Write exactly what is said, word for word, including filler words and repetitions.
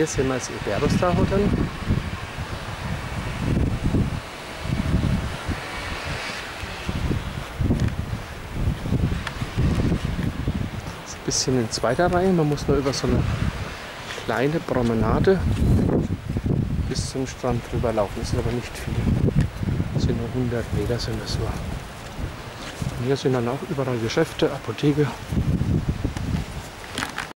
Hier sehen wir das Iberostar Hotel. Das ist ein bisschen in zweiter Reihe. Man muss nur über so eine kleine Promenade bis zum Strand drüber laufen. Das sind aber nicht viele. Das sind nur hundert Meter sind das nur. Und hier sind dann auch überall Geschäfte, Apotheke.